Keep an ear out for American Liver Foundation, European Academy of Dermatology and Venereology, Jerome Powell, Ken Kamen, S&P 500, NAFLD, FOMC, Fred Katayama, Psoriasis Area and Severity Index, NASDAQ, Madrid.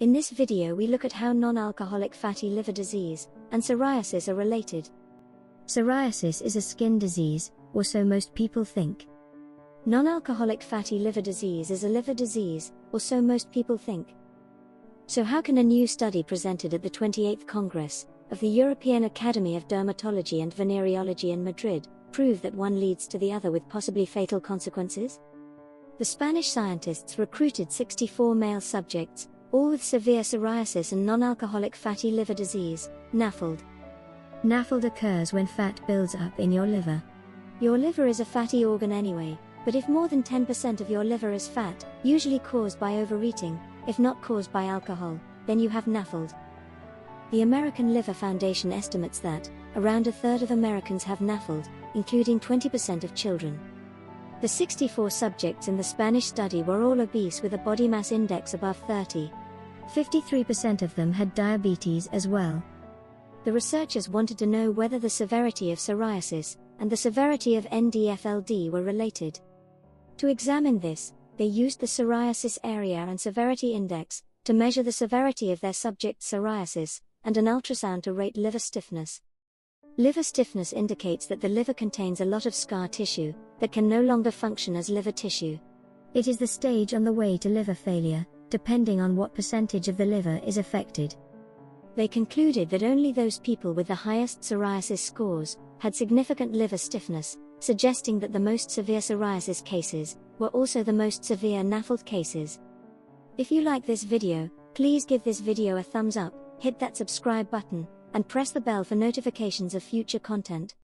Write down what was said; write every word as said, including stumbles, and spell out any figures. In this video we look at how non-alcoholic fatty liver disease and psoriasis are related. Psoriasis is a skin disease, or so most people think. Non-alcoholic fatty liver disease is a liver disease, or so most people think. So how can a new study presented at the twenty-eighth Congress of the European Academy of Dermatology and Venereology in Madrid prove that one leads to the other with possibly fatal consequences? The Spanish scientists recruited sixty-four male subjects, all with severe psoriasis and non-alcoholic fatty liver disease, NAFLD. NAFLD occurs when fat builds up in your liver. Your liver is a fatty organ anyway, but if more than ten percent of your liver is fat, usually caused by overeating, if not caused by alcohol, then you have NAFLD. The American Liver Foundation estimates that around a third of Americans have NAFLD, including twenty percent of children. The sixty-four subjects in the Spanish study were all obese with a body mass index above thirty. fifty-three percent of them had diabetes as well. The researchers wanted to know whether the severity of psoriasis and the severity of N A F L D were related. To examine this, they used the Psoriasis Area and Severity Index to measure the severity of their subjects' psoriasis, and an ultrasound to rate liver stiffness. Liver stiffness indicates that the liver contains a lot of scar tissue that can no longer function as liver tissue. It is the stage on the way to liver failure, depending on what percentage of the liver is affected. They concluded that only those people with the highest psoriasis scores had significant liver stiffness, suggesting that the most severe psoriasis cases were also the most severe NAFLD cases. If you like this video, please give this video a thumbs up, hit that subscribe button, and press the bell for notifications of future content.